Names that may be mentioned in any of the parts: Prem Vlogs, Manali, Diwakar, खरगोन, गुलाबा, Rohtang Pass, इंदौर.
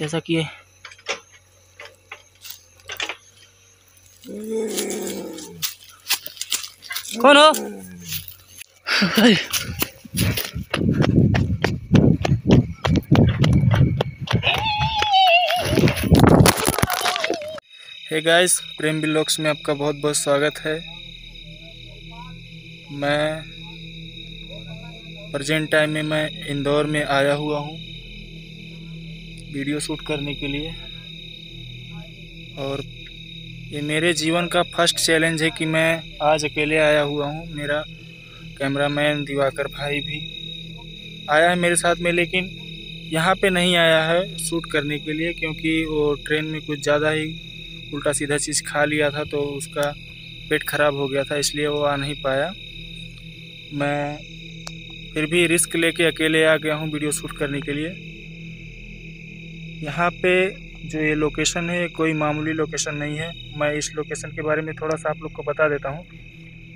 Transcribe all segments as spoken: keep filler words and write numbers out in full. जैसा कि कौन हो भाई। हे गाइस, प्रेम व्लॉग्स में आपका बहुत बहुत स्वागत है। मैं प्रेजेंट टाइम में मैं इंदौर में आया हुआ हूँ वीडियो शूट करने के लिए, और ये मेरे जीवन का फर्स्ट चैलेंज है कि मैं आज अकेले आया हुआ हूँ। मेरा कैमरामैन दिवाकर भाई भी आया है मेरे साथ में, लेकिन यहाँ पे नहीं आया है शूट करने के लिए, क्योंकि वो ट्रेन में कुछ ज़्यादा ही उल्टा सीधा चीज़ खा लिया था, तो उसका पेट ख़राब हो गया था, इसलिए वो आ नहीं पाया। मैं फिर भी रिस्क लेके अकेले आ गया हूँ वीडियो शूट करने के लिए। यहाँ पे जो ये लोकेशन है, कोई मामूली लोकेशन नहीं है। मैं इस लोकेशन के बारे में थोड़ा सा आप लोग को बता देता हूँ।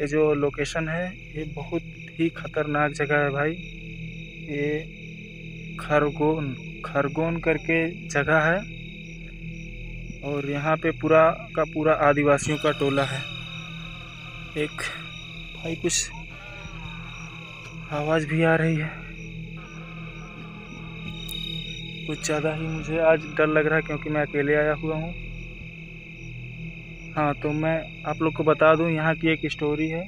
ये जो लोकेशन है, ये बहुत ही ख़तरनाक जगह है भाई। ये खरगोन खरगोन करके जगह है, और यहाँ पे पूरा का पूरा आदिवासियों का टोला है। एक भाई, कुछ आवाज़ भी आ रही है, कुछ ज़्यादा ही मुझे आज डर लग रहा है क्योंकि मैं अकेले आया हुआ हूँ। हाँ, तो मैं आप लोग को बता दूँ, यहाँ की एक स्टोरी है,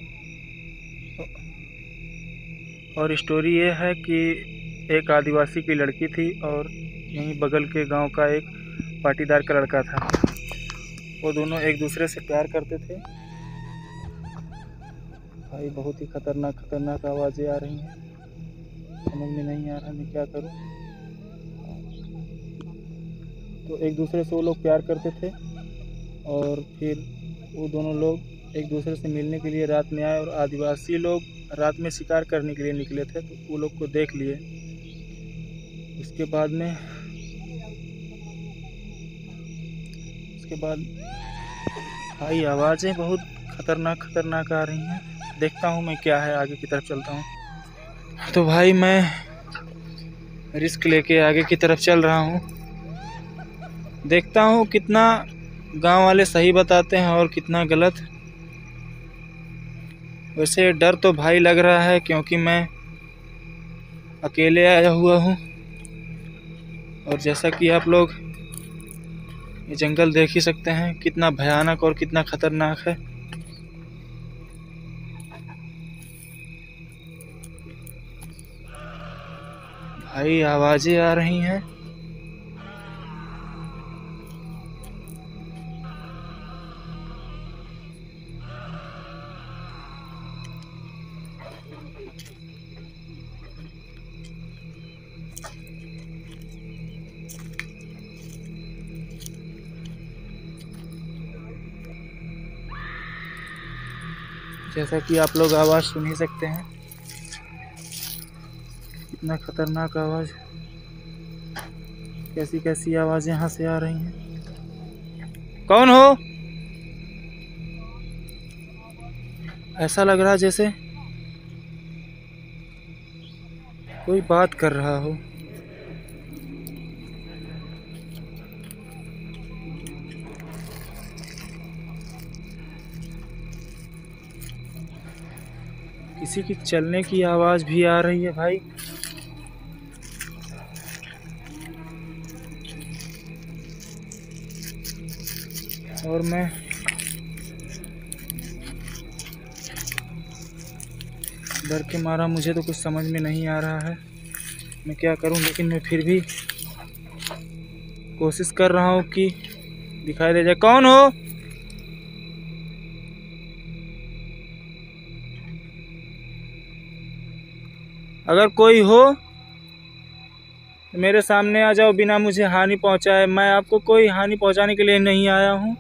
और स्टोरी ये है कि एक आदिवासी की लड़की थी, और यहीं बगल के गांव का एक पाटीदार का लड़का था। वो दोनों एक दूसरे से प्यार करते थे भाई। बहुत ही खतरनाक खतरनाक आवाज़ें आ रही हैं, समझ में नहीं आ रहा मैं क्या करूं। तो एक दूसरे से वो लोग प्यार करते थे, और फिर वो दोनों लोग एक दूसरे से मिलने के लिए रात में आए, और आदिवासी लोग रात में शिकार करने के लिए निकले थे, तो वो लोग को देख लिए। उसके बाद में के बाद भाई आवाज़ें बहुत खतरनाक खतरनाक आ रही हैं। देखता हूँ मैं क्या है, आगे की तरफ चलता हूँ। तो भाई मैं रिस्क लेके आगे की तरफ चल रहा हूँ, देखता हूँ कितना गांव वाले सही बताते हैं और कितना गलत। वैसे डर तो भाई लग रहा है क्योंकि मैं अकेले आया हुआ हूँ, और जैसा कि आप लोग ये जंगल देख ही सकते हैं कितना भयानक और कितना खतरनाक है। भाई आवाजें आ रही हैं, जैसा कि आप लोग आवाज़ सुन ही सकते हैं, कितना खतरनाक आवाज़। कैसी कैसी आवाज़ यहाँ से आ रही हैं। कौन हो? ऐसा लग रहा जैसे कोई बात कर रहा हो। किसी की चलने की आवाज़ भी आ रही है भाई। और मैं डर के मारा मुझे तो कुछ समझ में नहीं आ रहा है मैं क्या करूं, लेकिन मैं फिर भी कोशिश कर रहा हूं कि दिखाई दे जाए। कौन हो? अगर कोई हो मेरे सामने आ जाओ, बिना मुझे हानि पहुंचाए। मैं आपको कोई हानि पहुंचाने के लिए नहीं आया हूं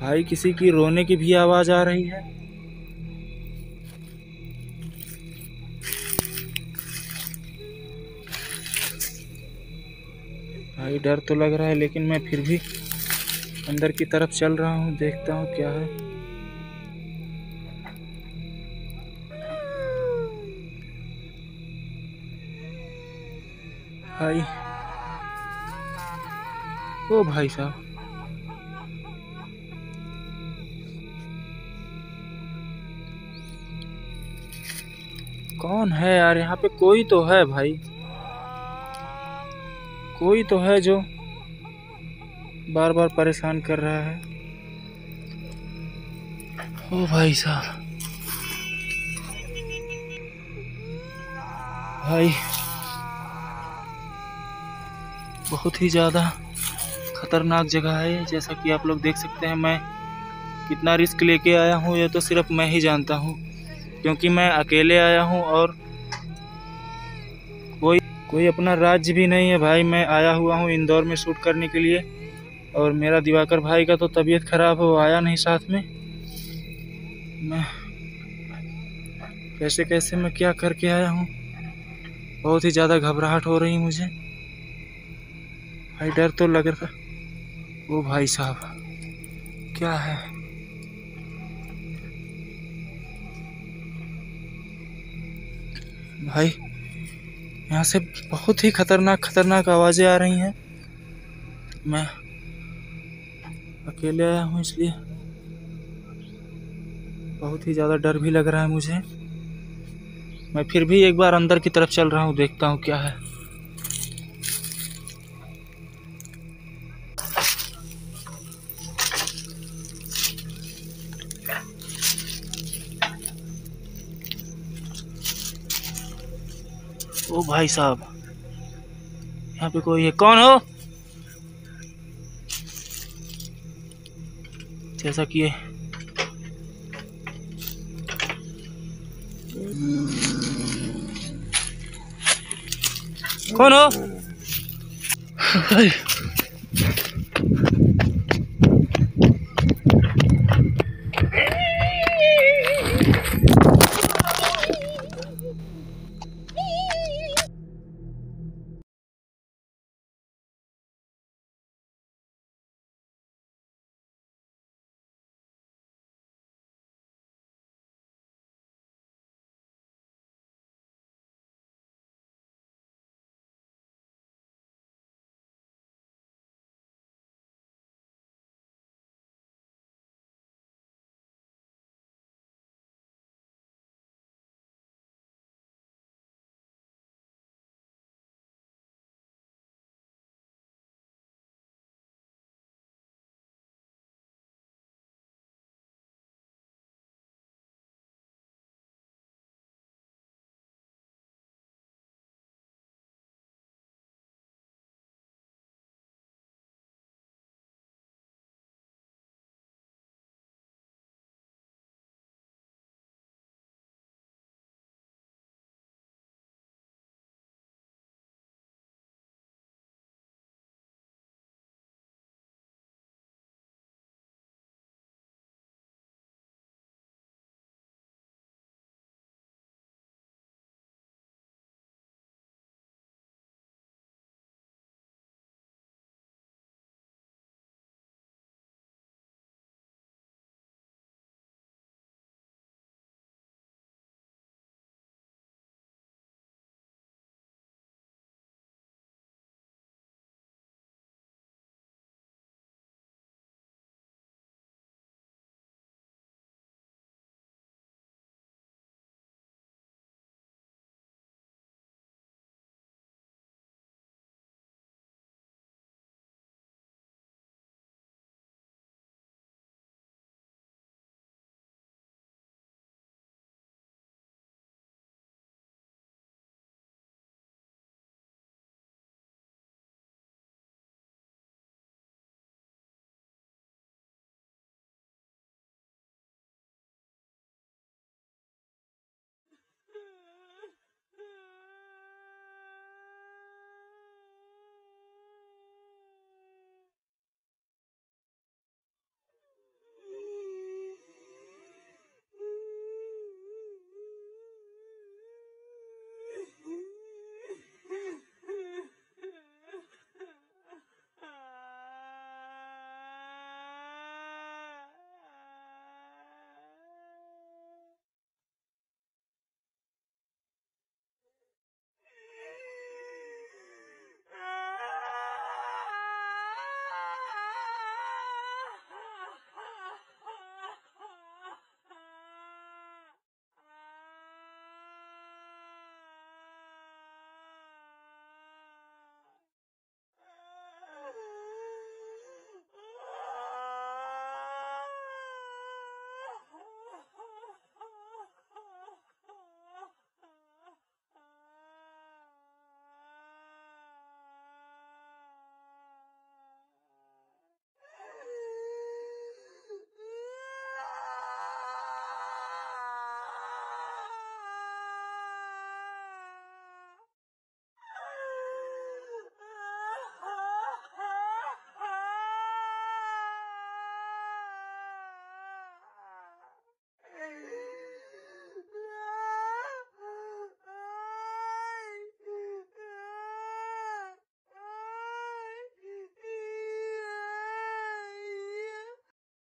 भाई। किसी की रोने की भी आवाज़ आ रही है। भाई डर तो लग रहा है, लेकिन मैं फिर भी अंदर की तरफ चल रहा हूं, देखता हूं क्या है। भाई, ओ भाई साहब, कौन है यार यहाँ पे? कोई तो है भाई, कोई तो है जो बार बार परेशान कर रहा है। ओ भाई साहब, भाई बहुत ही ज़्यादा खतरनाक जगह है। जैसा कि आप लोग देख सकते हैं, मैं कितना रिस्क लेके आया हूँ ये तो सिर्फ मैं ही जानता हूँ, क्योंकि मैं अकेले आया हूँ और कोई कोई अपना राज्य भी नहीं है भाई। मैं आया हुआ हूँ इंदौर में शूट करने के लिए, और मेरा दिवाकर भाई का तो तबीयत ख़राब है, वो आया नहीं साथ में। मैं कैसे कैसे मैं क्या करके आया हूँ, बहुत ही ज़्यादा घबराहट हो रही मुझे भाई, डर तो लग रहा। वो भाई साहब क्या है, भाई यहाँ से बहुत ही खतरनाक खतरनाक आवाज़ें आ रही हैं। मैं अकेले आया हूँ इसलिए बहुत ही ज़्यादा डर भी लग रहा है मुझे। मैं फिर भी एक बार अंदर की तरफ चल रहा हूँ, देखता हूँ क्या है। ओ भाई साहब, यहाँ पे कोई है? कौन हो? जैसा कि है। कौन हो?